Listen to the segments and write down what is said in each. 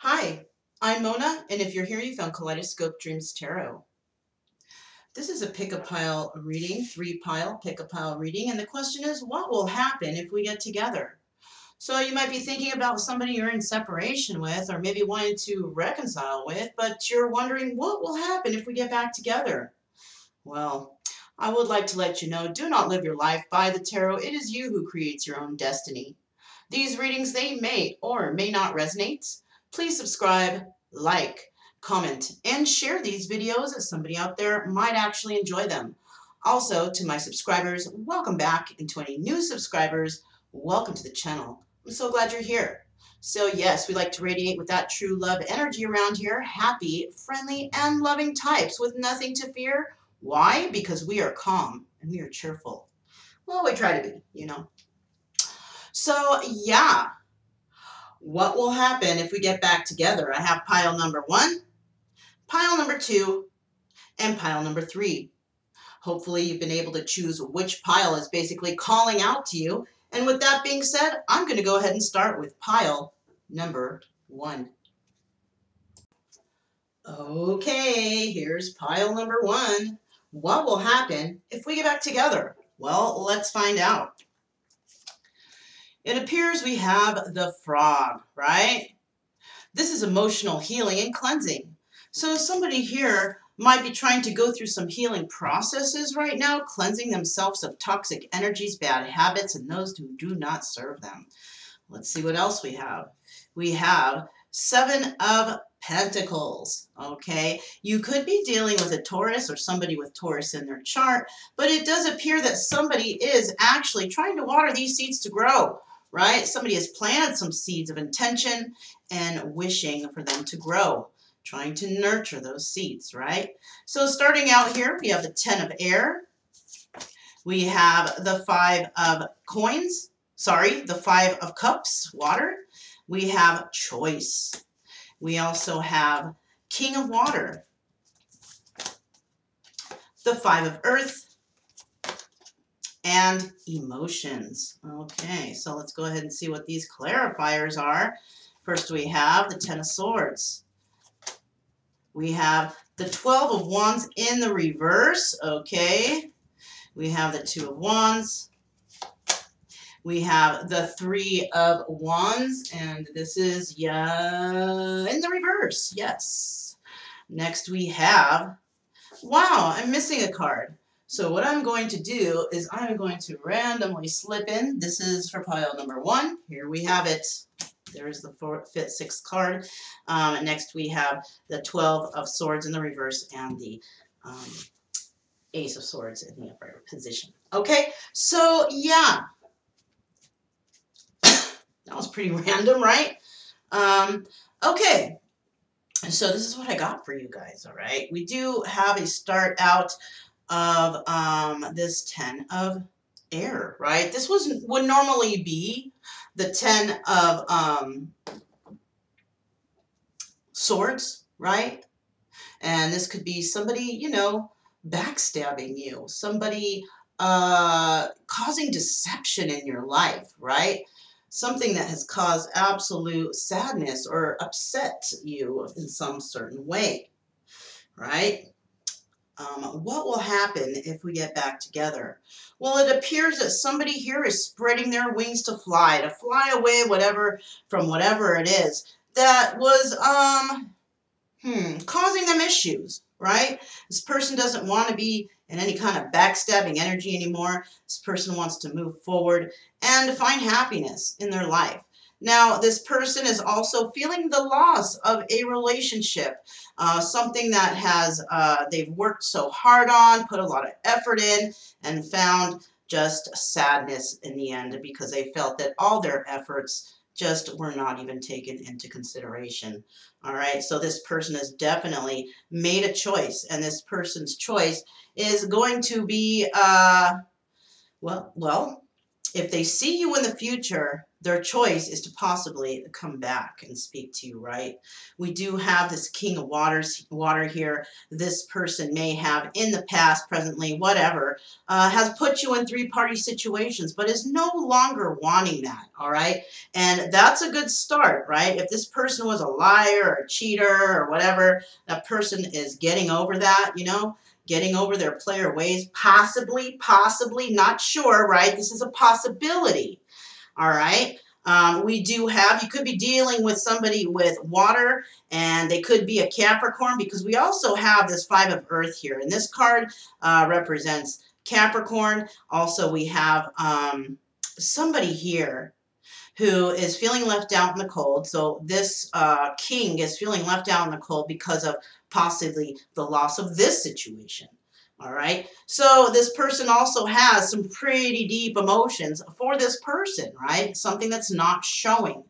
Hi, I'm Mona, and if you're here, you found Kaleidoscope Dreams Tarot. This is a pick-a-pile reading, three-pile pick-a-pile reading, and the question is, what will happen if we get together? So you might be thinking about somebody you're in separation with, or maybe wanting to reconcile with, but you're wondering, what will happen if we get back together? Well, I would like to let you know, do not live your life by the tarot. It is you who creates your own destiny. These readings, they may or may not resonate. Please subscribe, like, comment, and share these videos as somebody out there might actually enjoy them. Also, to my subscribers, welcome back, and to any new subscribers, welcome to the channel. I'm so glad you're here. So yes, we like to radiate with that true love energy around here, happy, friendly, and loving types with nothing to fear. Why? Because we are calm and we are cheerful. Well, we try to be, you know. So yeah. What will happen if we get back together? I have pile number 1, pile number 2, and pile number 3. Hopefully you've been able to choose which pile is basically calling out to you. And with that being said, I'm going to go ahead and start with pile number 1. Okay, here's pile number 1. What will happen if we get back together? Well, let's find out. It appears we have the frog, right? This is emotional healing and cleansing. So somebody here might be trying to go through some healing processes right now, cleansing themselves of toxic energies, bad habits, and those who do not serve them. Let's see what else we have. We have 7 of Pentacles, okay? You could be dealing with a Taurus or somebody with Taurus in their chart, but it does appear that somebody is actually trying to water these seeds to grow. Right? Somebody has planted some seeds of intention and wishing for them to grow, trying to nurture those seeds, right? So starting out here, we have the 10 of air. We have the 5 of coins, sorry, the 5 of cups, water. We have choice. We also have king of water, the 5 of earth, and emotions. Okay, so let's go ahead and see what these clarifiers are. First we have the 10 of swords. We have the 12 of wands in the reverse, okay. We have the 2 of wands. We have the 3 of wands, and this is in the reverse, yes. Next we have, wow, I'm missing a card. So what I'm going to do is I'm going to randomly slip in. This is for pile number 1. Here we have it. There's the 4th, 5th, 6th card. Next we have the 12 of swords in the reverse and the ace of swords in the upright position. Okay, so yeah. That was pretty random, right? Okay. So this is what I got for you guys, all right? We do have a start out of this 10 of air, right? This would normally be the 10 of swords, right? And this could be somebody, you know, backstabbing you, somebody causing deception in your life, right? Something that has caused absolute sadness or upset you in some certain way, right? What will happen if we get back together? Well, it appears that somebody here is spreading their wings to fly away from whatever it is that was causing them issues, right? This person doesn't want to be in any kind of backstabbing energy anymore. This person wants to move forward and find happiness in their life. Now, this person is also feeling the loss of a relationship, something that has they've worked so hard on, put a lot of effort in, and found just sadness in the end because they felt that all their efforts just were not even taken into consideration. All right, so this person has definitely made a choice, and this person's choice is going to be, well, If they see you in the future, their choice is to possibly come back and speak to you, right? We do have this King of Water here. This person may have in the past, presently, whatever, has put you in three-party situations, but is no longer wanting that, all right? And that's a good start, right? If this person was a liar or a cheater or whatever, that person is getting over that, you know? Getting over their player ways, possibly, not sure, right? This is a possibility, all right? We do have, you could be dealing with somebody with water, and they could be a Capricorn, because we also have this Five of Earth here, and this card represents Capricorn. Also, we have somebody here who is feeling left out in the cold. So this king is feeling left out in the cold because of possibly the loss of this situation. All right. So this person also has some pretty deep emotions for this person, right? Something that's not showing,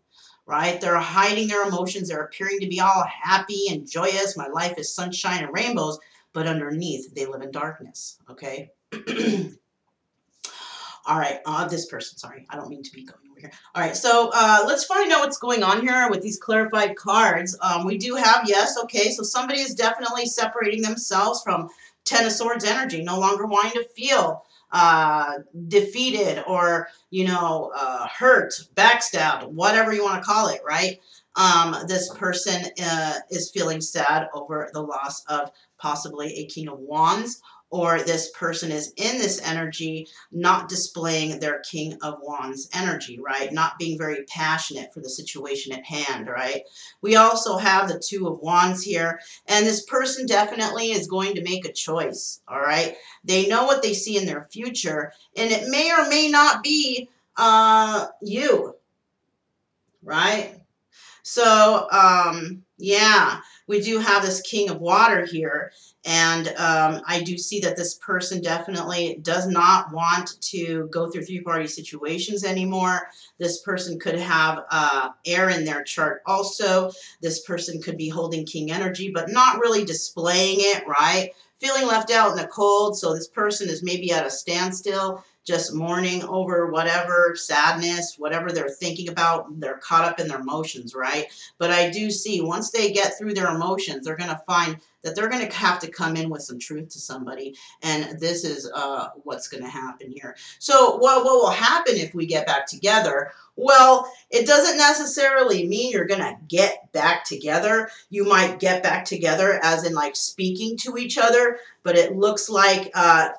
right? They're hiding their emotions. They're appearing to be all happy and joyous. My life is sunshine and rainbows, but underneath they live in darkness. Okay. All right, this person, sorry. I don't mean to be going over here. All right, so let's find out what's going on here with these clarified cards. We do have, yes, okay, so somebody is definitely separating themselves from Ten of Swords energy, no longer wanting to feel defeated or, you know, hurt, backstabbed, whatever you want to call it, right? This person is feeling sad over the loss of possibly a King of Wands, or this person is in this energy not displaying their King of Wands energy, right? Not being very passionate for the situation at hand, right? We also have the Two of Wands here, and this person definitely is going to make a choice, all right? They know what they see in their future, and it may or may not be you, right? So, yeah, we do have this King of Water here, and I do see that this person definitely does not want to go through three-party situations anymore. This person could have air in their chart also. This person could be holding king energy, but not really displaying it, right? Feeling left out in the cold, so this person is maybe at a standstill, just mourning over whatever sadness, whatever they're thinking about. They're caught up in their emotions, right? But I do see once they get through their emotions, they're going to find that they're going to have to come in with some truth to somebody. And this is what's going to happen here. So what will happen if we get back together? Well, it doesn't necessarily mean you're going to get back together. You might get back together as in like speaking to each other. But it looks like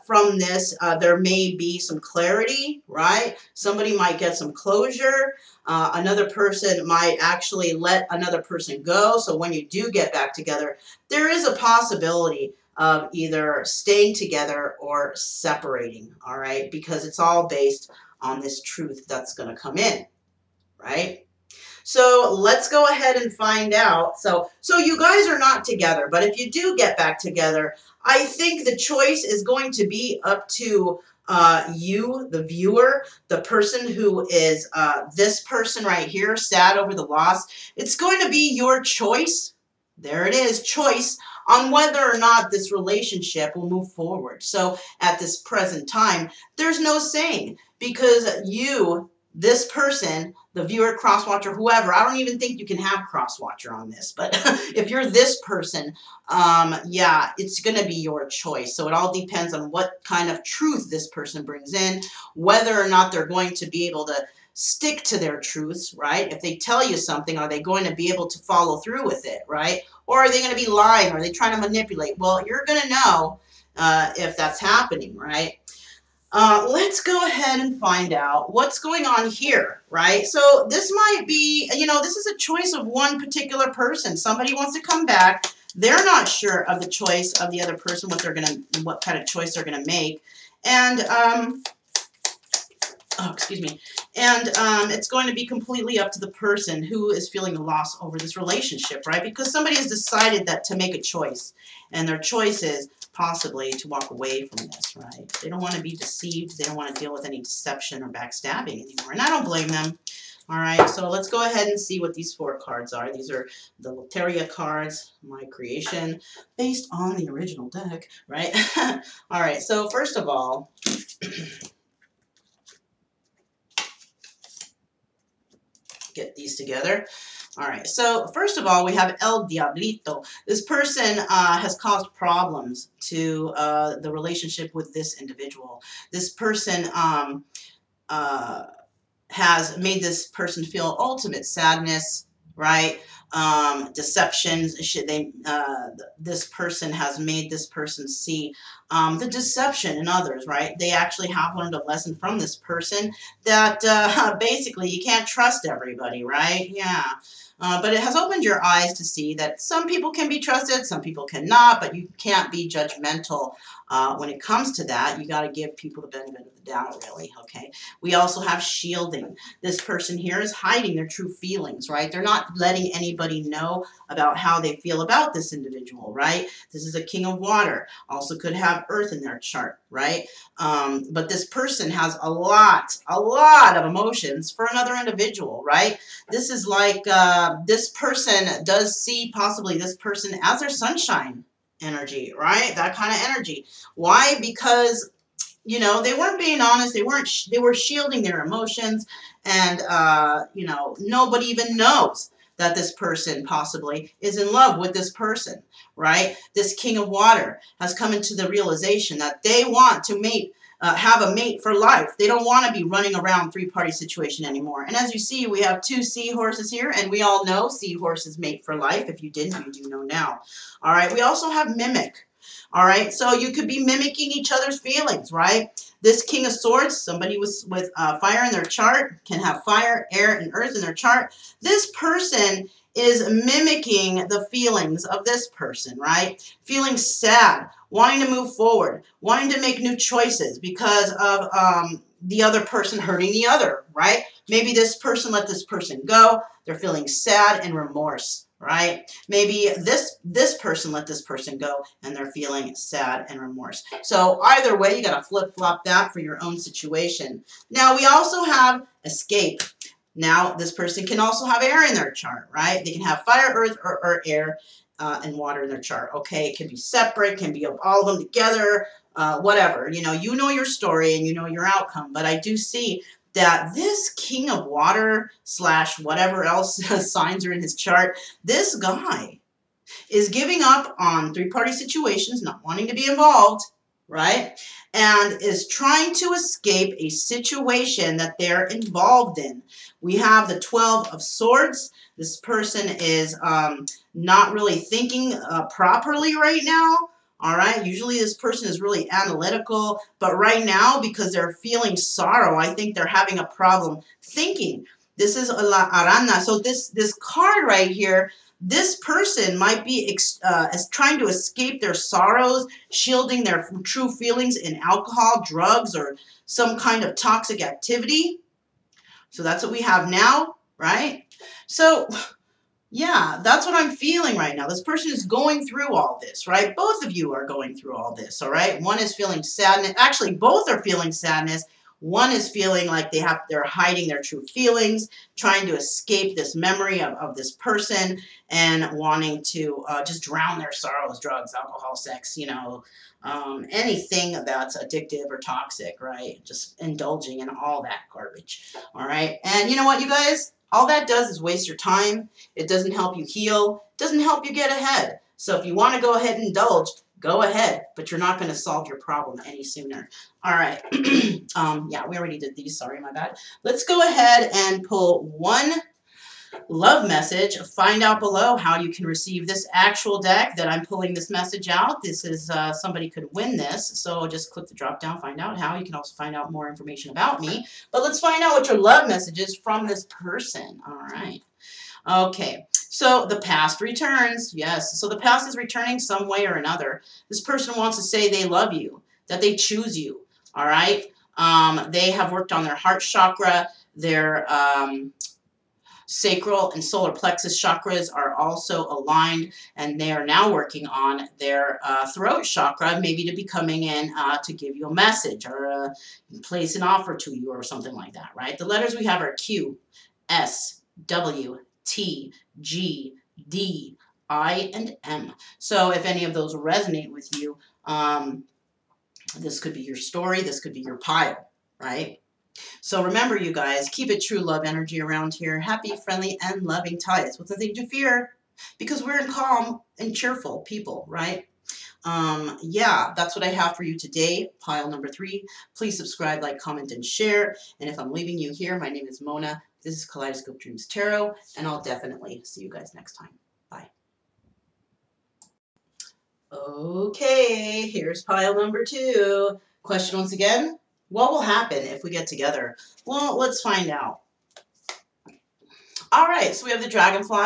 from this, there may be some clarity, right? Somebody might get some closure. Another person might actually let another person go. So when you do get back together, there is a possibility of either staying together or separating, all right? Because it's all based on this truth that's going to come in, right? So let's go ahead and find out. So you guys are not together, but if you do get back together, I think the choice is going to be up to you, the viewer, the person who is this person right here, sad over the loss. It's going to be your choice. There it is, choice on whether or not this relationship will move forward. So at this present time, there's no saying, because you, this person, the viewer, cross-watcher, whoever, I don't even think you can have cross-watcher on this, but if you're this person, yeah, it's going to be your choice. So it all depends on what kind of truth this person brings in, whether or not they're going to be able to stick to their truths, right? If they tell you something, are they going to be able to follow through with it, right? Or are they going to be lying? Are they trying to manipulate? Well, you're going to know if that's happening, right? Let's go ahead and find out what's going on here, right? So this might be, you know, this is a choice of one particular person. Somebody wants to come back. They're not sure of the choice of the other person, what kind of choice they're going to make. And, oh, excuse me. And it's going to be completely up to the person who is feeling the loss over this relationship, right? Because somebody has decided that to make a choice, and their choice is possibly to walk away from this, right? They don't want to be deceived. They don't want to deal with any deception or backstabbing anymore, and I don't blame them. All right, so let's go ahead and see what these four cards are. These are the Loteria cards, my creation, based on the original deck, right? All right, so first of all... get these together. All right, so first of all, we have El Diablito. This person has caused problems to the relationship with this individual. This person has made this person feel ultimate sadness, right? Deceptions. This person has made this person see the deception in others, right? They actually have learned a lesson from this person that basically you can't trust everybody, right? Yeah. But it has opened your eyes to see that some people can be trusted, some people cannot, but you can't be judgmental when it comes to that. You got to give people the benefit of the doubt, really, okay? We also have shielding. This person here is hiding their true feelings, right? They're not letting anybody know about how they feel about this individual, right? This is a king of water. Also could have earth in their chart, right? But this person has a lot of emotions for another individual, right? This is like... this person does see possibly this person as their sunshine energy, right? That kind of energy. Why? Because, you know, they weren't being honest. They were shielding their emotions, and, you know, nobody even knows that this person possibly is in love with this person, right? This king of water has come into the realization that they want to mate, have a mate for life. They don't want to be running around three-party situation anymore. And as you see, we have two seahorses here, and we all know seahorses mate for life. If you didn't, you do know now. All right, we also have mimic. All right, so you could be mimicking each other's feelings, right? This king of swords, somebody with fire in their chart, can have fire, air, and earth in their chart. This person is mimicking the feelings of this person, right? Feeling sad, wanting to move forward, wanting to make new choices because of the other person hurting the other, right? Maybe this person let this person go. They're feeling sad and remorse, right? Maybe this person let this person go, and they're feeling sad and remorse. So either way, you got to flip-flop that for your own situation. Now, we also have escape. Now, this person can also have air in their chart, right? They can have fire, earth, or air and water in their chart, okay? It can be separate, can be all of them together, whatever. You know your story and you know your outcome, but I do see that this king of water slash whatever else signs are in his chart, this guy is giving up on three-party situations, not wanting to be involved, right? And is trying to escape a situation that they're involved in. We have the 12 of swords. This person is not really thinking properly right now. All right. Usually this person is really analytical, but right now, because they're feeling sorrow, I think they're having a problem thinking. This is La Arana. So this card right here, this person might be trying to escape their sorrows, shielding their true feelings in alcohol, drugs, or some kind of toxic activity. So that's what we have now, right? So, yeah, that's what I'm feeling right now. This person is going through all this, right? Both of you are going through all this, all right? One is feeling sadness. Actually, both are feeling sadness. One is feeling like they're hiding their true feelings, trying to escape this memory of this person, and wanting to just drown their sorrows, drugs, alcohol, sex, anything that's addictive or toxic, right? Just indulging in all that garbage, all right? And you know what, you guys? All that does is waste your time. It doesn't help you heal. It doesn't help you get ahead. So if you want to go ahead and indulge, go ahead, but you're not going to solve your problem any sooner. All right. Yeah, we already did these. Sorry, my bad. Let's go ahead and pull one love message. Find out below how you can receive this actual deck that I'm pulling this message out. This is somebody could win this. So just click the drop down, find out how. You can also find out more information about me. But let's find out what your love message is from this person. All right. Okay, so the past returns. Yes, so the past is returning some way or another. This person wants to say they love you, that they choose you, all right? They have worked on their heart chakra. Their sacral and solar plexus chakras are also aligned, and they are now working on their throat chakra, maybe to be coming in to give you a message or place an offer to you or something like that, right? The letters we have are Q, S, W, T, G, D, I, and M. So if any of those resonate with you, this could be your story. This could be your pile, right? So remember, you guys, keep it true love energy around here. Happy, friendly, and loving ties with nothing to fear, because we're calm and cheerful people, right? Yeah, that's what I have for you today, pile number 3. Please subscribe, like, comment, and share. And if I'm leaving you here, my name is Mona. This is Kaleidoscope Dreams Tarot, and I'll definitely see you guys next time. Bye. Okay, here's pile number 2. Question once again, what will happen if we get together? Well, let's find out. All right, so we have the dragonfly,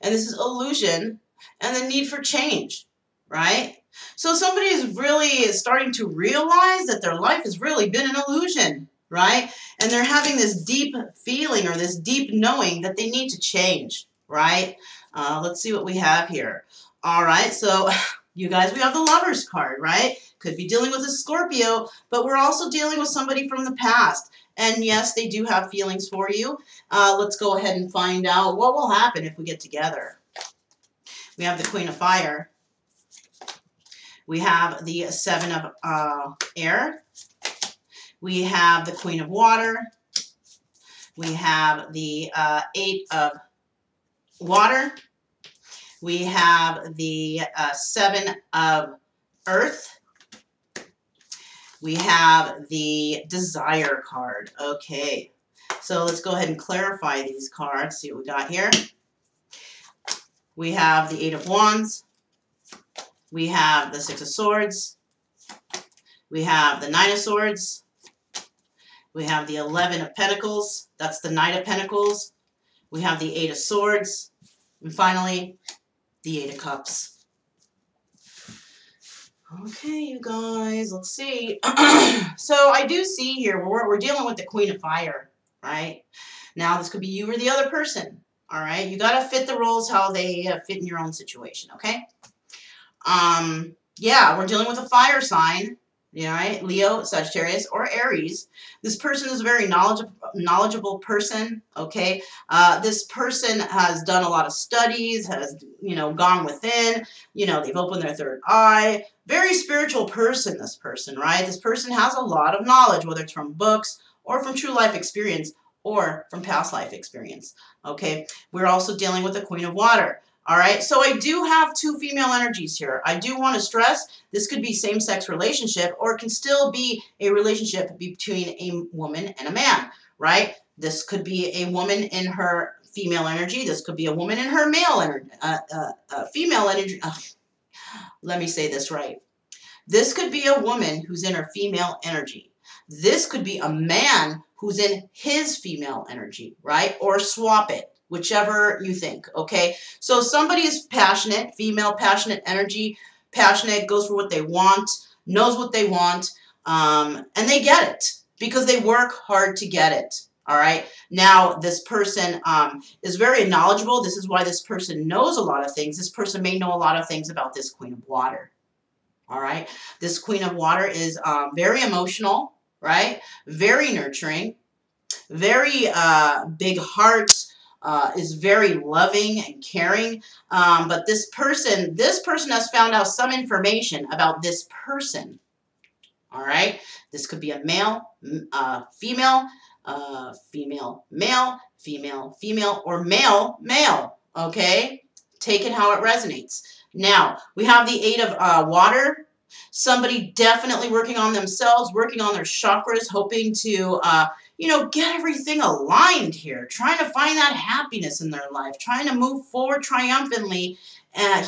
and this is illusion and the need for change, right? So somebody is really starting to realize that their life has really been an illusion, right? And they're having this deep feeling or this deep knowing that they need to change, right? Let's see what we have here. All right, so you guys, we have the Lovers card, right? Could be dealing with a Scorpio, but we're also dealing with somebody from the past. And yes, they do have feelings for you. Let's go ahead and find out what will happen if we get together. We have the Queen of Fire. We have the Seven of Air. We have the Queen of Water. We have the Eight of Water. We have the Seven of Earth. We have the Desire card. Okay, so let's go ahead and clarify these cards, see what we got here. We have the Eight of Wands. We have the Six of Swords. We have the Nine of Swords. We have the 11 of Pentacles. That's the Knight of Pentacles. We have the Eight of Swords. And finally, the Eight of Cups. Okay, you guys, let's see. So I do see here, we're dealing with the Queen of Fire, right? Now, this could be you or the other person, all right? You got to fit the roles how they fit in your own situation, okay? Yeah, we're dealing with a fire sign, right? Leo, Sagittarius, or Aries. This person is a very knowledgeable person, okay? This person has done a lot of studies, has, you know, gone within, you know, they've opened their third eye. Very spiritual person, this person, right? This person has a lot of knowledge, whether it's from books or from true life experience or from past life experience, okay? We're also dealing with the Queen of Water. All right, so I do have two female energies here. I do want to stress this could be same-sex relationship, or it can still be a relationship between a woman and a man, right? This could be a woman in her female energy. This could be a woman in her male energy, female energy. Let me say this right. This could be a woman who's in her female energy. This could be a man who's in his female energy, right? Or swap it. Whichever you think, okay? So somebody is passionate, female, passionate energy, passionate, goes for what they want, knows what they want, and they get it because they work hard to get it, all right? Now, this person is very knowledgeable. This is why this person knows a lot of things. This person may know a lot of things about this Queen of Water, all right? This Queen of Water is very emotional, right? Very nurturing, very big heart, is very loving and caring, but this person has found out some information about this person, all right? This could be a male, female, female, male, female, female, or male, male, okay? Take it how it resonates. Now, we have the Eight of Water. Somebody definitely working on themselves, working on their chakras, hoping to, you know, get everything aligned here, trying to find that happiness in their life, trying to move forward triumphantly,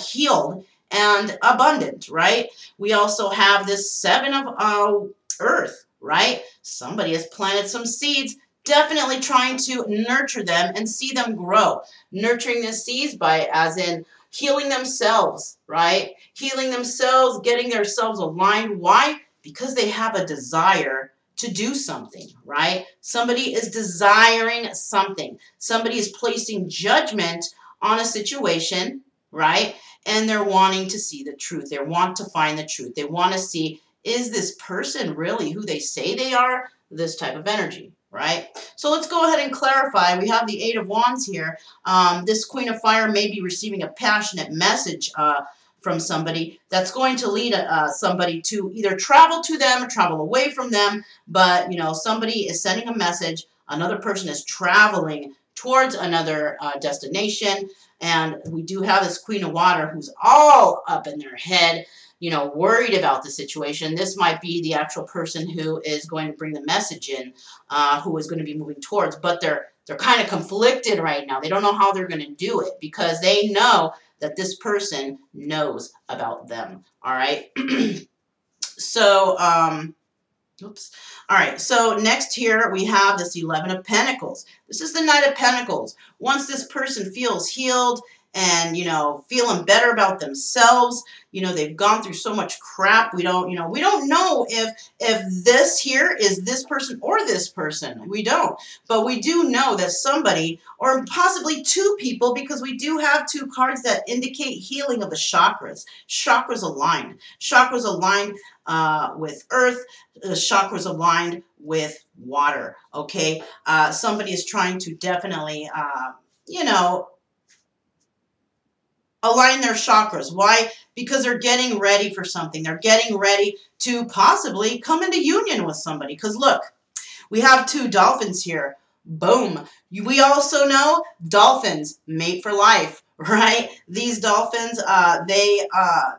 healed and abundant, right? We also have this Seven of Earth, right? Somebody has planted some seeds, definitely trying to nurture them and see them grow. Nurturing the seeds by, as in, healing themselves, right? Healing themselves, getting themselves aligned. Why? Because they have a desire to do something, right? Somebody is desiring something. Somebody is placing judgment on a situation, right? And they're wanting to see the truth. They want to find the truth. They want to see, is this person really who they say they are? This type of energy, right? So let's go ahead and clarify. We have the Eight of Wands here. This Queen of Fire may be receiving a passionate message from somebody that's going to lead somebody to either travel to them or travel away from them. But, you know, somebody is sending a message. Another person is traveling towards another destination. And we do have this Queen of Water who's all up in their head, you know, worried about the situation. This might be the actual person who is going to bring the message in, who is going to be moving towards. But they're kind of conflicted right now. They don't know how they're going to do it because they know that this person knows about them. All right. So, oops. All right. So next here we have this 11 of Pentacles. This is the Knight of Pentacles. Once this person feels healed and, you know, feeling better about themselves, you know, they've gone through so much crap. We don't know if this here is this person or this person. We don't. But we do know that somebody or possibly two people, because we do have two cards that indicate healing of the chakras. Chakras aligned. Chakras aligned with earth. Chakras aligned with water. Okay. Somebody is trying to definitely, you know, align their chakras. Why? Because they're getting ready for something. They're getting ready to possibly come into union with somebody. Because look, we have two dolphins here. Boom. We also know dolphins mate for life, right? These dolphins,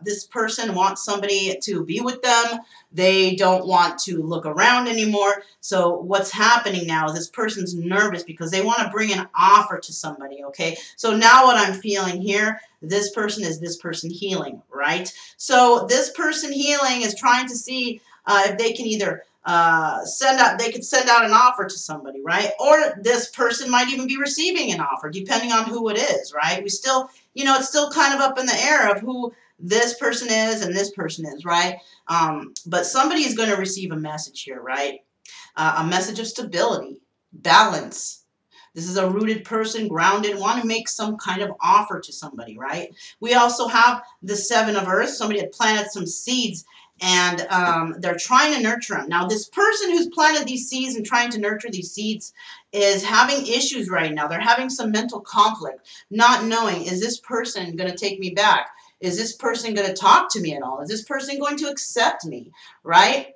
this person wants somebody to be with them. They don't want to look around anymore. So what's happening now is this person's nervous because they want to bring an offer to somebody, okay? So now what I'm feeling here, this person is this person healing, right? So this person healing is trying to see if they can either send out an offer to somebody, right? Or this person might even be receiving an offer, depending on who it is, right? We still, you know, it's still kind of up in the air of who this person is and this person is, right? But somebody is going to receive a message here, right? A message of stability, balance. This is a rooted person, grounded, want to make some kind of offer to somebody, right? We also have the Seven of Earth. Somebody had planted some seeds and they're trying to nurture them. Now, this person who's planted these seeds and trying to nurture these seeds is having issues right now. They're having some mental conflict, not knowing, is this person going to take me back? Is this person going to talk to me at all? Is this person going to accept me, right?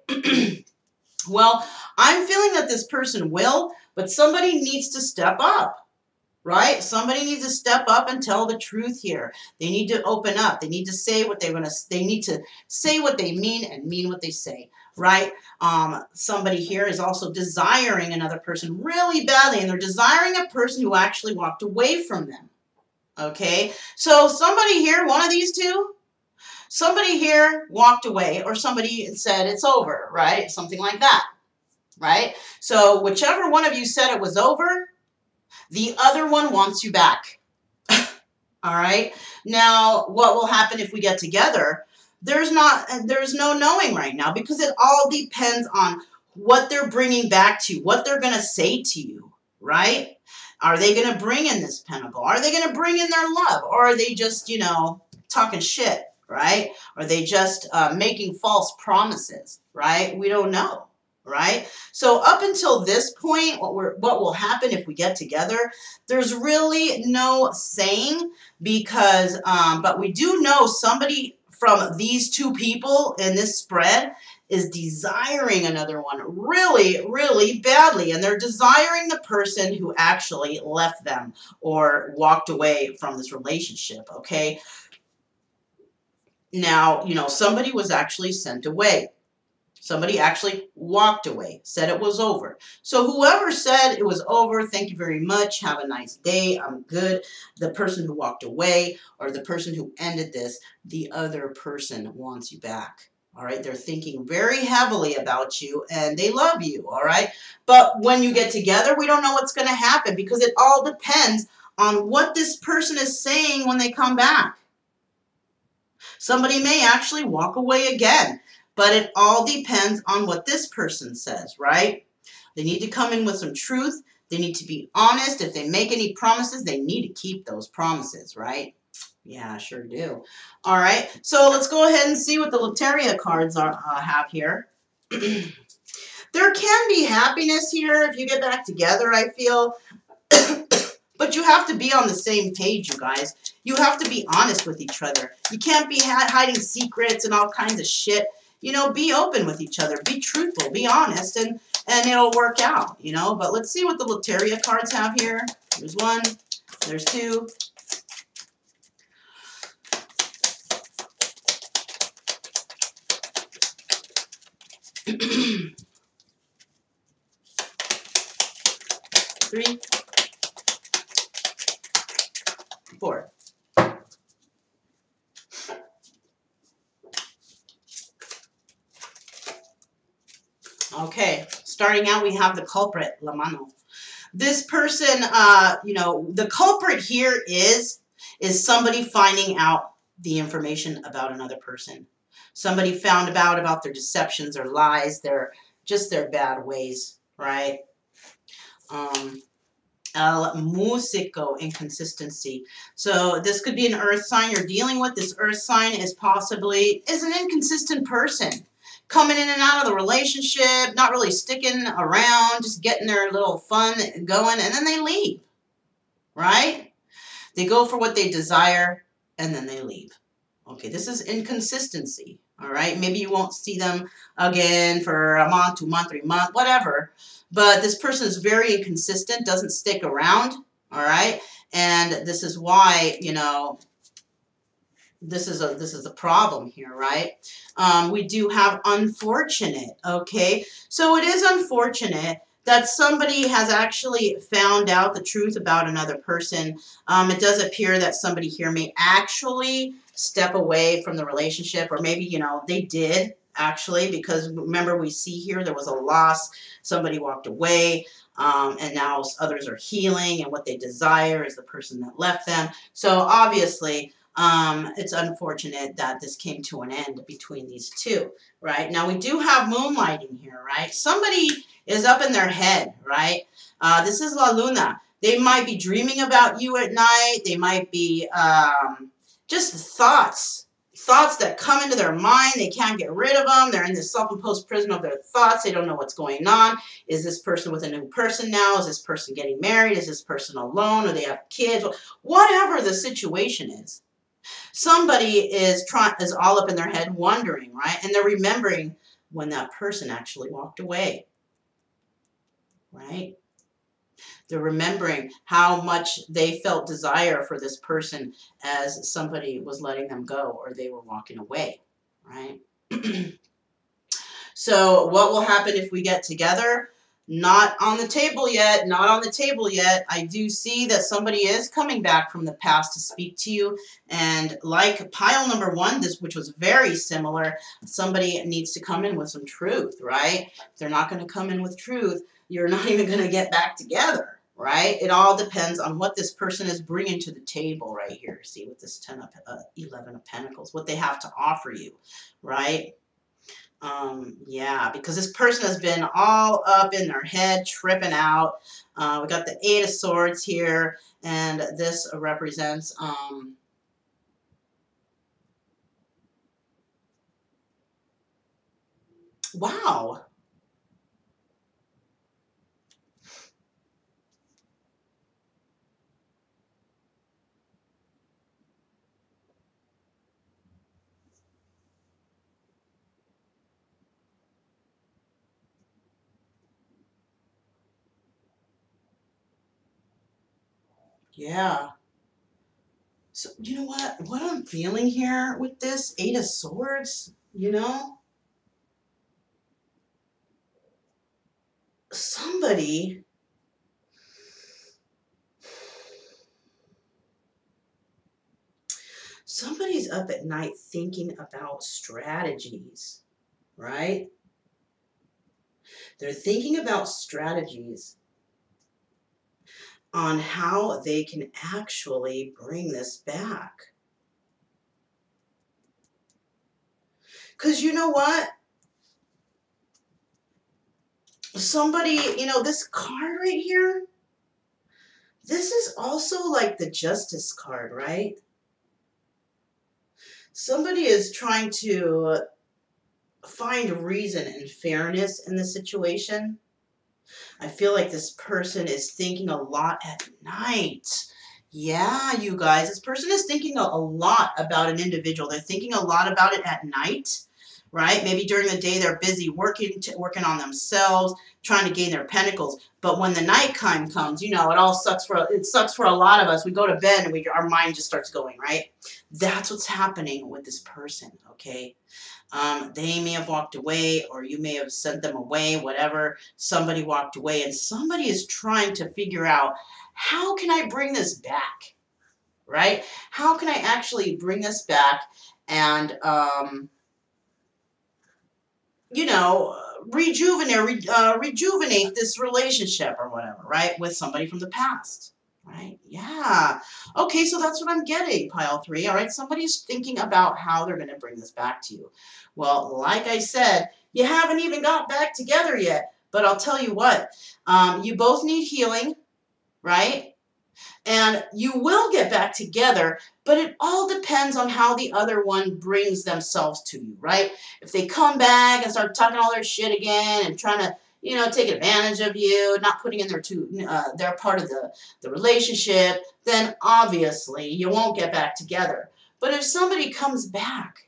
Well, I'm feeling that this person will, but somebody needs to step up, right? Somebody needs to step up and tell the truth here. They need to open up. They need to say what they're gonna. They need to say what they mean and mean what they say, right? Somebody here is also desiring another person really badly, and they're desiring a person who actually walked away from them. Okay, so somebody here, one of these two. Somebody here walked away or somebody said it's over, right? Something like that, right? So whichever one of you said it was over, the other one wants you back, all right? Now, what will happen if we get together? There's no knowing right now because it all depends on what they're bringing back to you, what they're going to say to you, right? Are they going to bring in this pentacle? Are they going to bring in their love? Or are they just, you know, talking shit? Right? Are they just making false promises? Right? We don't know. Right? So up until this point, what will happen if we get together? There's really no saying because, but we do know somebody from these two people in this spread is desiring another one really, really badly. And they're desiring the person who actually left them or walked away from this relationship. Okay. Now, you know, somebody was actually sent away. Somebody actually walked away, said it was over. So whoever said it was over, thank you very much. Have a nice day. I'm good. The person who walked away or the person who ended this, the other person wants you back. All right. They're thinking very heavily about you and they love you. All right. But when you get together, we don't know what's going to happen because it all depends on what this person is saying when they come back. Somebody may actually walk away again, but it all depends on what this person says, right? They need to come in with some truth. They need to be honest. If they make any promises, they need to keep those promises, right? Yeah, sure do. All right, so let's go ahead and see what the Loteria cards are, have here. There can be happiness here if you get back together, I feel. But you have to be on the same page, you guys. You have to be honest with each other. You can't be hiding secrets and all kinds of shit. You know, be open with each other. Be truthful. Be honest, and it'll work out, you know. But let's see what the Loteria cards have here. There's one. There's two. Three, four. Okay, starting out, we have the culprit, La Mano. This person, you know, the culprit here is somebody finding out the information about another person. Somebody found out about their deceptions or lies, just their bad ways, right? El Músico, inconsistency. So this could be an earth sign you're dealing with. This earth sign is possibly an inconsistent person, coming in and out of the relationship, not really sticking around, just getting their little fun going, and then they leave, right? They go for what they desire, and then they leave. Okay, this is inconsistency, all right? Maybe you won't see them again for a month, 2 months, 3 months, whatever. But this person is very inconsistent, doesn't stick around, all right? And this is why, you know, this is a problem here, right? We do have unfortunate, okay? So it is unfortunate that somebody has actually found out the truth about another person. It does appear that somebody here may actually step away from the relationship, or maybe, you know, they did actually, because remember, we see here there was a loss, somebody walked away, and now others are healing, and what they desire is the person that left them. So obviously, it's unfortunate that this came to an end between these two, right? Now we do have moonlighting here, right? Somebody is up in their head, right? This is La Luna. They might be dreaming about you at night. They might be just thoughts that come into their mind. They can't get rid of them. They're in this self-imposed prison of their thoughts. They don't know what's going on. Is this person with a new person now? Is this person getting married? Is this person alone? Do they have kids? Whatever the situation is. Somebody is all up in their head wondering, right? And they're remembering when that person actually walked away, right? They're remembering how much they felt desire for this person as somebody was letting them go, or they were walking away, right? So what will happen if we get together? Not on the table yet, not on the table yet. I do see that somebody is coming back from the past to speak to you. And like pile number one, which was very similar, somebody needs to come in with some truth, right? If they're not going to come in with truth, you're not even going to get back together, right? It all depends on what this person is bringing to the table right here. See, with this 11 of Pentacles, what they have to offer you, right? Yeah, because this person has been all up in their head, tripping out. We got the 8 of Swords here, and this represents wow. Yeah. So, you know what I'm feeling here with this 8 of Swords, you know? Somebody somebody's up at night thinking about strategies, right? They're thinking about strategies on how they can actually bring this back. Because you know what? Somebody, you know, this card right here, this is also like the Justice card, right? Somebody is trying to find reason and fairness in the situation. I feel like this person is thinking a lot at night. Yeah, you guys, this person is thinking a lot about an individual. They're thinking a lot about it at night, right? Maybe during the day they're busy working on themselves, trying to gain their pentacles. But when the night time comes, you know, it sucks for a lot of us. We go to bed and our mind just starts going, right? That's what's happening with this person, okay? They may have walked away, or you may have sent them away, whatever. Somebody walked away and somebody is trying to figure out, how can I bring this back, right? How can I actually bring this back and, you know, rejuvenate this relationship or whatever, right, with somebody from the past, right? Yeah. Okay, so that's what I'm getting, pile three, all right? Somebody's thinking about how they're going to bring this back to you. Well, like I said, you haven't even got back together yet, but I'll tell you what, you both need healing, right? And you will get back together, but it all depends on how the other one brings themselves to you, right? If they come back and start talking all their shit again and trying to, you know, take advantage of you, not putting in their part of the relationship, then obviously you won't get back together. But if somebody comes back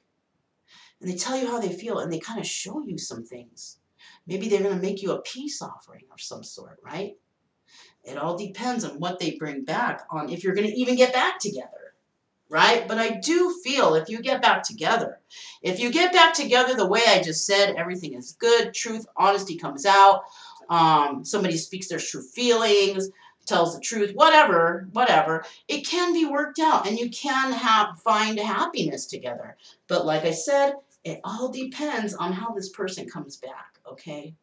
and they tell you how they feel and they kind of show you some things, maybe they're going to make you a peace offering of some sort, right? It all depends on what they bring back, on if you're going to even get back together, right? But I do feel if you get back together, the way I just said, everything is good, truth, honesty comes out, somebody speaks their true feelings, tells the truth, whatever, it can be worked out and you can find happiness together. But like I said, it all depends on how this person comes back, okay?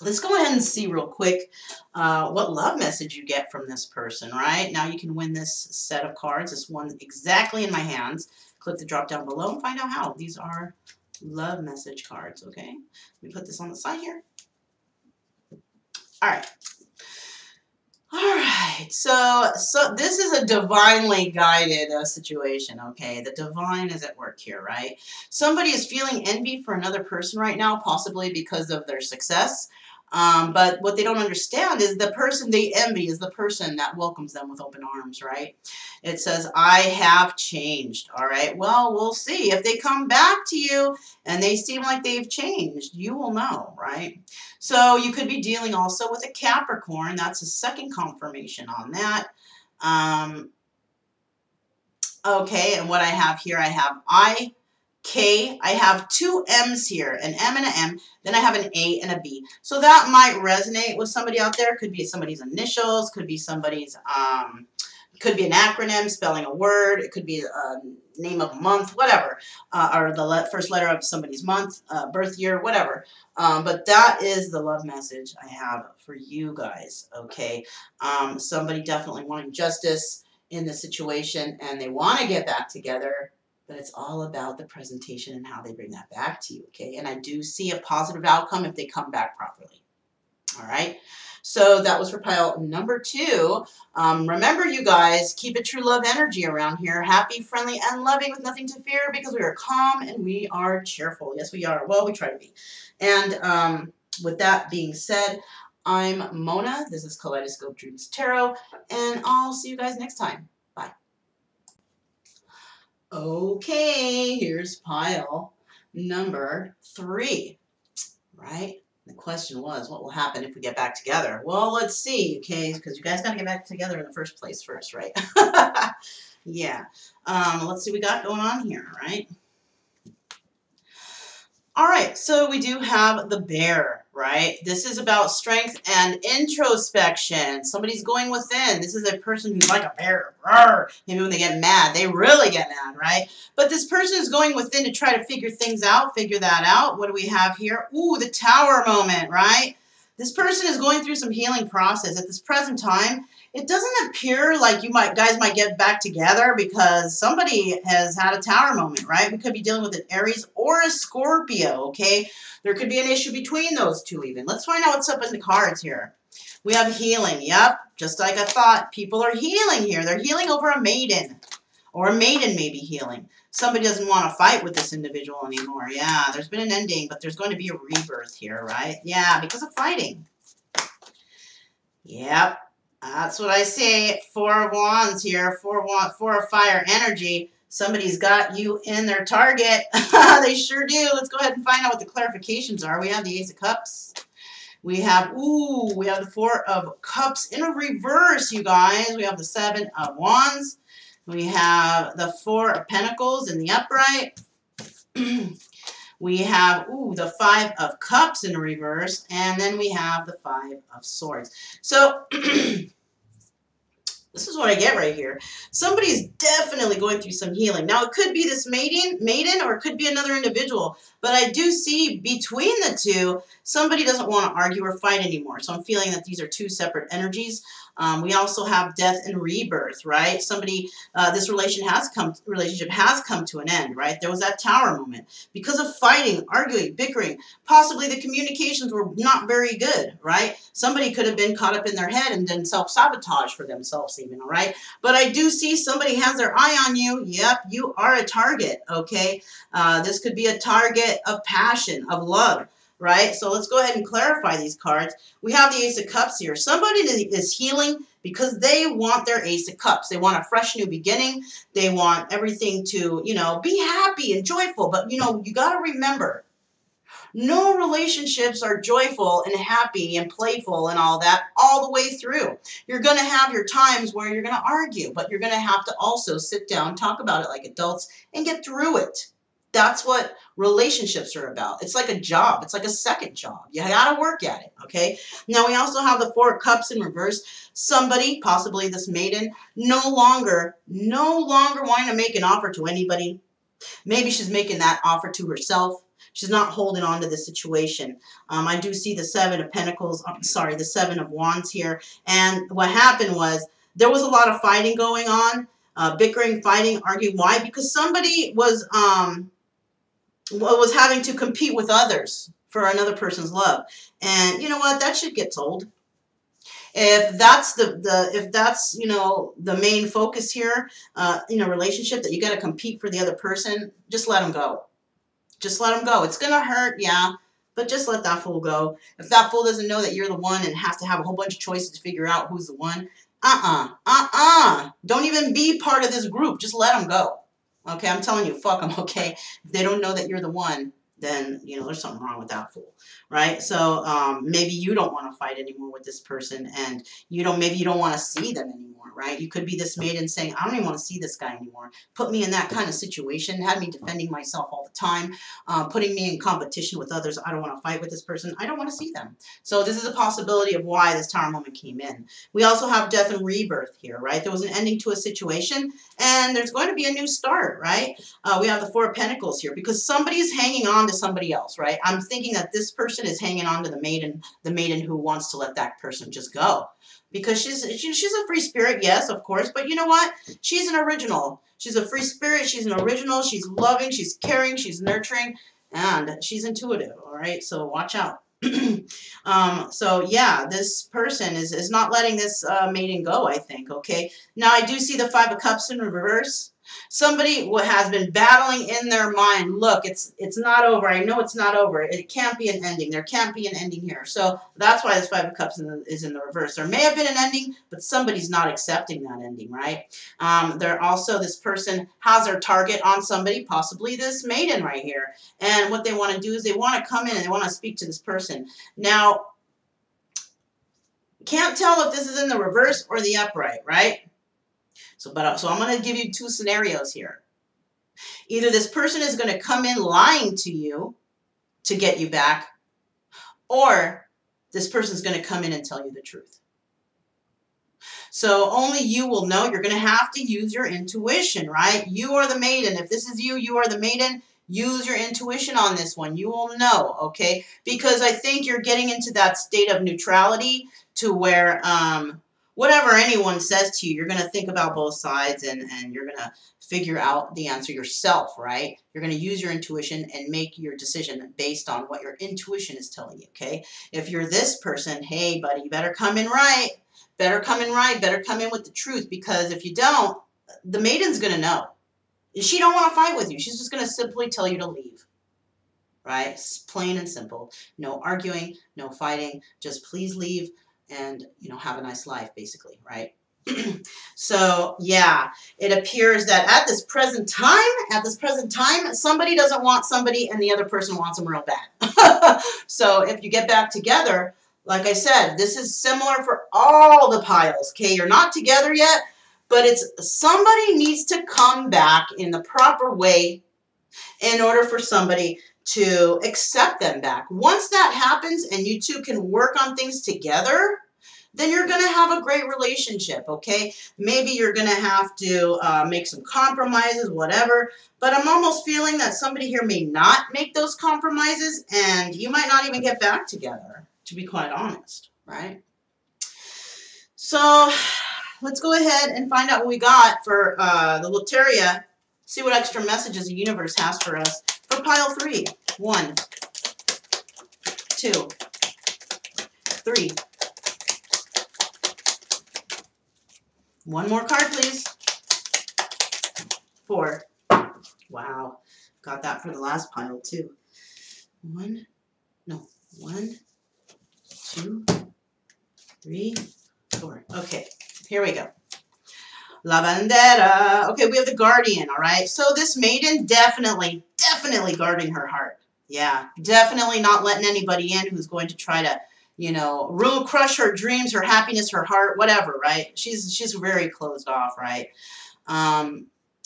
Let's go ahead and see real quick what love message you get from this person, right? Now you can win this set of cards, this one exactly in my hands. Click the drop down below and find out how. These are love message cards, okay? Let me put this on the side here. All right. All right, so this is a divinely guided situation, okay? The divine is at work here, right? Somebody is feeling envy for another person right now, possibly because of their success. But what they don't understand is the person they envy is the person that welcomes them with open arms, right? It says, I have changed, all right? Well, we'll see. If they come back to you and they seem like they've changed, you will know, right? So you could be dealing also with a Capricorn. That's a second confirmation on that. Okay, and what I have here, I have I, K, I have two M's here, an M and an M, then I have an A and a B. So that might resonate with somebody out there. Could be somebody's initials, could be somebody's, could be an acronym, spelling a word, it could be a name of a month, whatever, or the first letter of somebody's month, birth year, whatever. But that is the love message I have for you guys, okay? Somebody definitely wanting justice in the situation and they want to get back together. But it's all about the presentation and how they bring that back to you, okay? And I do see a positive outcome if they come back properly, all right? So that was for pile number two. Remember, you guys, keep a true love energy around here. Happy, friendly, and loving with nothing to fear because we are calm and we are cheerful. Yes, we are. Well, we try to be. And with that being said, I'm Mona. This is Kaleidoscope Dreams Tarot, and I'll see you guys next time. Okay, here's pile number three, right? The question was, what will happen if we get back together? Well, let's see, okay, because you guys got to get back together in the first place first, right? Yeah. Let's see what we got going on here, right? All right, so we do have the bear, right? This is about strength and introspection. Somebody's going within. This is a person who's like a bear. Roar. Maybe when they get mad, they really get mad, right? But this person is going within to try to figure things out, figure that out. What do we have here? Ooh, the tower moment, right? This person is going through some healing process. At this present time, it doesn't appear like you guys might get back together because somebody has had a tower moment, right? We could be dealing with an Aries or a Scorpio, okay? There could be an issue between those two even. Let's find out what's up in the cards here. We have healing, yep, just like I thought. People are healing here. They're healing over a maiden, or a maiden may be healing. Somebody doesn't want to fight with this individual anymore. Yeah, there's been an ending, but there's going to be a rebirth here, right? Yeah, because of fighting. Yep, that's what I say. Four of Wands here, four of fire energy. Somebody's got you in their target. They sure do. Let's go ahead and find out what the clarifications are. We have the Ace of Cups. We have, ooh, we have the Four of Cups in a reverse, you guys. We have the Seven of Wands. We have the Four of Pentacles in the upright. We have, ooh, the Five of Cups in a reverse. And then we have the Five of Swords. So, this is what I get right here. Somebody's definitely going through some healing. Now, it could be this maiden or it could be another individual. But I do see between the two, somebody doesn't want to argue or fight anymore. So I'm feeling that these are two separate energies. We also have death and rebirth, right? Somebody, this relationship has come to an end, right? There was that Tower moment. Because of fighting, arguing, bickering, possibly the communications were not very good, right? Somebody could have been caught up in their head and then self-sabotage for themselves even, all right? But I do see somebody has their eye on you. Yep, you are a target, okay? This could be a target of passion, of love. Right? So let's go ahead and clarify these cards. We have the Ace of Cups here. Somebody is healing because they want their Ace of Cups. They want a fresh new beginning. They want everything to, you know, be happy and joyful. But, you know, you got to remember, no relationships are joyful and happy and playful and all that all the way through. You're going to have your times where you're going to argue, but you're going to have to also sit down, talk about it like adults, and get through it. That's what relationships are about. It's like a job. It's like a second job. You got to work at it, okay? Now, we also have the Four of Cups in reverse. Somebody, possibly this maiden, no longer wanting to make an offer to anybody. Maybe she's making that offer to herself. She's not holding on to the situation. I do see the Seven of Pentacles, I'm sorry, the Seven of Wands here. And what happened was there was a lot of fighting going on, bickering, fighting, arguing. Why? Because somebody was having to compete with others for another person's love. And you know what? That shit gets old. If that's if that's, you know, the main focus here, in a relationship, that you got to compete for the other person, just let them go. Just let them go. It's going to hurt. Yeah. But just let that fool go. If that fool doesn't know that you're the one and has to have a whole bunch of choices to figure out who's the one, don't even be part of this group. Just let them go. Okay, I'm telling you, fuck them, okay? If they don't know that you're the one, then, you know, there's something wrong with that fool, right? So maybe you don't want to fight anymore with this person, and you don't. Maybe you don't want to see them anymore, right? You could be this maiden saying, I don't even want to see this guy anymore. Put me in that kind of situation, had me defending myself all the time, putting me in competition with others. I don't want to fight with this person. I don't want to see them. So this is a possibility of why this Tower moment came in. We also have death and rebirth here, right? There was an ending to a situation, and there's going to be a new start, right? We have the Four of Pentacles here because somebody's hanging on to somebody else, right? I'm thinking that this person is hanging on to the maiden who wants to let that person just go. Because she's a free spirit, yes, of course, but you know what? She's an original. She's a free spirit. She's an original. She's loving. She's caring. She's nurturing. And she's intuitive, all right? So watch out. So yeah, this person is not letting this maiden go, I think, okay? Now, I do see the Five of Cups in reverse. Somebody has been battling in their mind, look, it's not over. I know it's not over. It can't be an ending. There can't be an ending here. So that's why this Five of Cups is in the reverse. There may have been an ending, but somebody's not accepting that ending, right? They're also, this person has their target on somebody, possibly this maiden right here. And what they want to do is they want to come in and they want to speak to this person. Now, can't tell if this is in the reverse or the upright, right? So I'm going to give you two scenarios here. Either this person is going to come in lying to you to get you back, or this person is going to come in and tell you the truth. So only you will know. You're going to have to use your intuition, right? You are the maiden. If this is you, you are the maiden. Use your intuition on this one. You will know, okay? Because I think you're getting into that state of neutrality to where whatever anyone says to you, you're going to think about both sides and you're going to figure out the answer yourself, right? You're going to use your intuition and make your decision based on what your intuition is telling you, okay? If you're this person, hey, buddy, you better come in right. Better come in right. Better come in with the truth, because if you don't, the maiden's going to know. She don't want to fight with you. She's just going to simply tell you to leave, right? It's plain and simple. No arguing, no fighting. Just please leave. and, you know, have a nice life, basically, right? So, yeah, it appears that at this present time, somebody doesn't want somebody and the other person wants them real bad. So if you get back together, like I said, this is similar for all the piles. Okay, you're not together yet, but it's somebody needs to come back in the proper way in order for somebody to accept them back. Once that happens and you two can work on things together, then you're going to have a great relationship, okay? Maybe you're going to have to make some compromises, whatever. But I'm almost feeling that somebody here may not make those compromises, and you might not even get back together, to be quite honest, right? So let's go ahead and find out what we got for the Loteria. See what extra messages the universe has for us for pile 3. 1, 2, 3. One more card, please. 4. Wow. Got that for the last pile, too. 1, 2, 3, 4. Okay, here we go. La Bandera. Okay, we have the Guardian, all right? So this maiden definitely guarding her heart. Yeah, definitely not letting anybody in who's going to try to, you know, crush her dreams, her happiness, her heart, whatever, right? She's very closed off, right?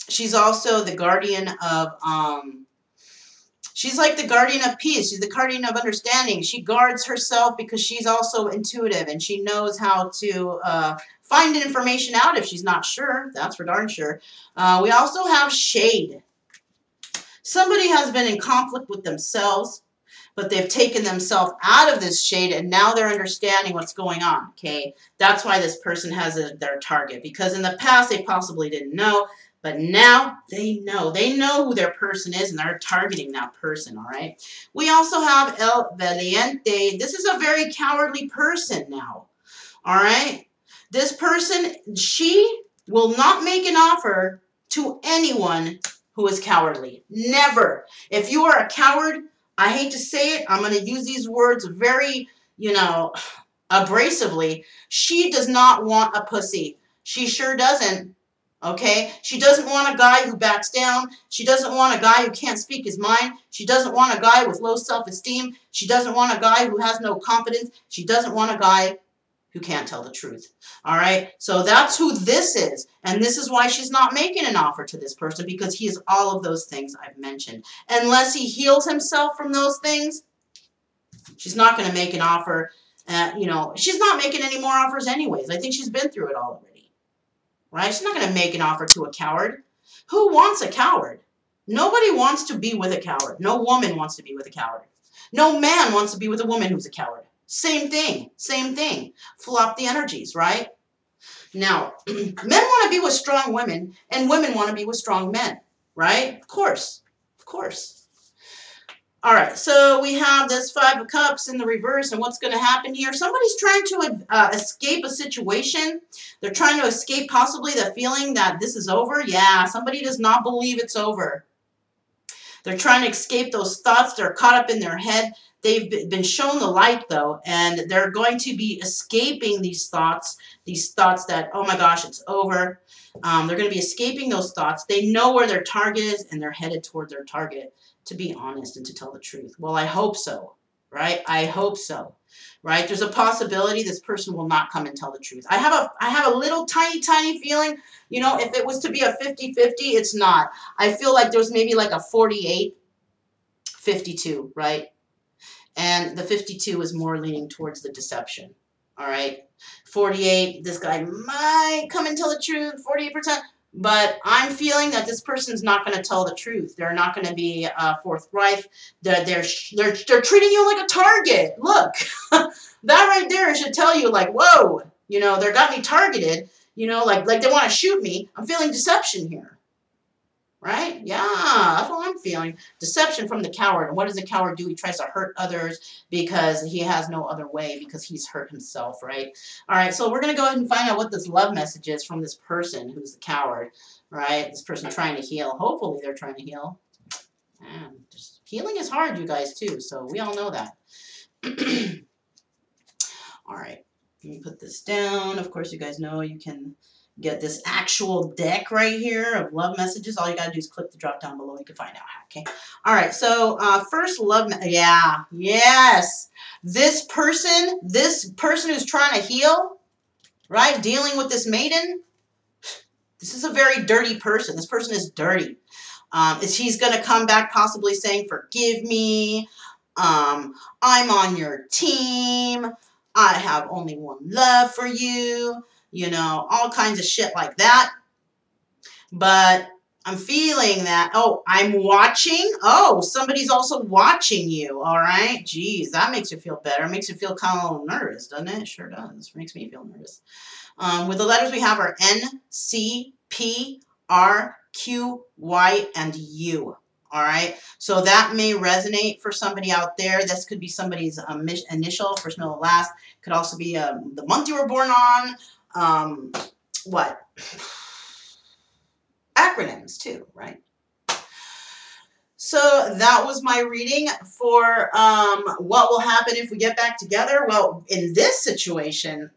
She's also the guardian of, she's like the guardian of peace. She's the guardian of understanding. She guards herself because she's also intuitive and she knows how to find information out if she's not sure. That's for darn sure. We also have shade. Somebody has been in conflict with themselves, but they've taken themselves out of this shade and now they're understanding what's going on, okay? That's why this person has their target, because in the past they possibly didn't know, but now they know. They know who their person is and they're targeting that person, all right? We also have El Valiente. This is a very cowardly person now, all right? This person, she will not make an offer to anyone who is cowardly. Never. If you are a coward, I hate to say it, I'm going to use these words very, you know, abrasively. She does not want a pussy. She sure doesn't, okay? She doesn't want a guy who backs down. She doesn't want a guy who can't speak his mind. She doesn't want a guy with low self-esteem. She doesn't want a guy who has no confidence. She doesn't want a guy who can't tell the truth, all right? So that's who this is, and this is why she's not making an offer to this person, because he is all of those things I've mentioned. Unless he heals himself from those things, she's not going to make an offer. You know, she's not making any more offers anyways. I think she's been through it all already, right? She's not going to make an offer to a coward. Who wants a coward? Nobody wants to be with a coward. No woman wants to be with a coward. No man wants to be with a woman who's a coward. Same thing, same thing. Flop the energies, right? Now, men want to be with strong women, and women want to be with strong men, right? Of course, of course. All right, so we have this 5 of Cups in the reverse, and what's going to happen here? Somebody's trying to escape a situation. They're trying to escape possibly the feeling that this is over. Yeah, somebody does not believe it's over. They're trying to escape those thoughts. They're caught up in their head. They've been shown the light, though, and they're going to be escaping these thoughts that, oh, my gosh, it's over. They're going to be escaping those thoughts. They know where their target is, and they're headed toward their target, to be honest and to tell the truth. Well, I hope so, right? I hope so, right? There's a possibility this person will not come and tell the truth. I have a little tiny feeling, you know, if it was to be a 50-50, it's not. I feel like there's maybe like a 48-52, right? And the 52 is more leaning towards the deception, all right? 48, this guy might come and tell the truth, 48%, but I'm feeling that this person's not going to tell the truth. They're not going to be forthright. They're treating you like a target. Look, that right there should tell you, like, whoa, you know, they got me targeted, you know, like they want to shoot me. I'm feeling deception here. Right? Yeah, that's what I'm feeling. Deception from the coward. And what does the coward do? He tries to hurt others because he has no other way, because he's hurt himself, right? All right, so we're going to go ahead and find out what this love message is from this person who's the coward, right? This person trying to heal. Hopefully they're trying to heal. Man, just healing is hard, you guys, too, so we all know that. All right. Let me put this down. Of course, you guys know you can get this actual deck right here of love messages. All you got to do is click the drop down below. You can find out how, okay? All right, so first love, yeah, yes. This person who's trying to heal, right? Dealing with this maiden. This is a very dirty person. This person is dirty. He's going to come back possibly saying, forgive me. I'm on your team. I have only one love for you. You know, all kinds of shit like that. But I'm feeling that, oh, I'm watching. Oh, somebody's also watching you, all right? Jeez, that makes you feel better. It makes you feel kind of a little nervous, doesn't it? It sure does. It makes me feel nervous. With the letters we have are N, C, P, R, Q, Y, and U. All right, so that may resonate for somebody out there. This could be somebody's initial, first, middle, last. Could also be the month you were born on. What? Acronyms too, right? So that was my reading for what will happen if we get back together. Well, in this situation,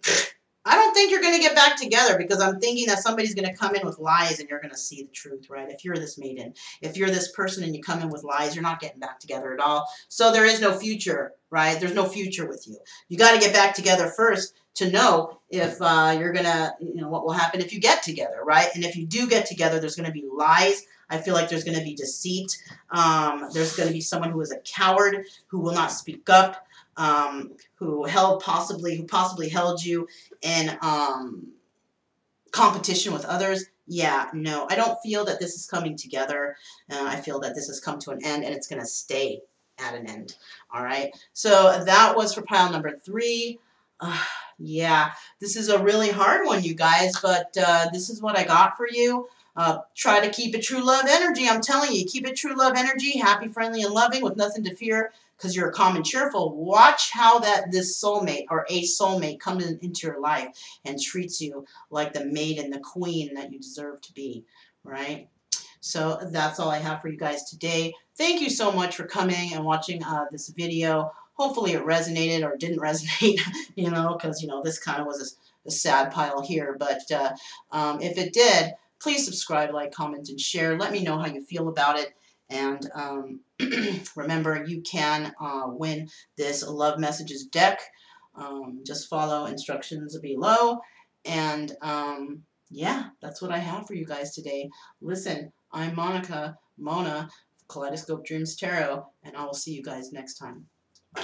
I don't think you're going to get back together, because I'm thinking that somebody's going to come in with lies and you're going to see the truth, right? If you're this maiden, if you're this person and you come in with lies, you're not getting back together at all. So there is no future, right? There's no future with you. You got to get back together first to know if you're going to, you know, what will happen if you get together, right? And if you do get together, there's going to be lies. I feel like there's going to be deceit. There's going to be someone who is a coward, who will not speak up. Who possibly held you in competition with others. Yeah, no, I don't feel that this is coming together. I feel that this has come to an end, and it's going to stay at an end. All right, so that was for pile number 3. Yeah, this is a really hard one, you guys, but this is what I got for you. Try to keep it true love energy. I'm telling you, keep it true love energy, happy, friendly, and loving with nothing to fear, because you're calm and cheerful. Watch how that this soulmate or a soulmate comes into your life and treats you like the maiden, the queen that you deserve to be, right? So that's all I have for you guys today. Thank you so much for coming and watching this video. Hopefully it resonated or didn't resonate, you know, because, you know, this kind of was a sad pile here. But if it did, please subscribe, like, comment, and share. Let me know how you feel about it. And remember, you can win this Love Messages deck. Just follow instructions below. And yeah, that's what I have for you guys today. Listen, I'm Mona, Kaleidoscope Dreams Tarot, and I will see you guys next time. Bye.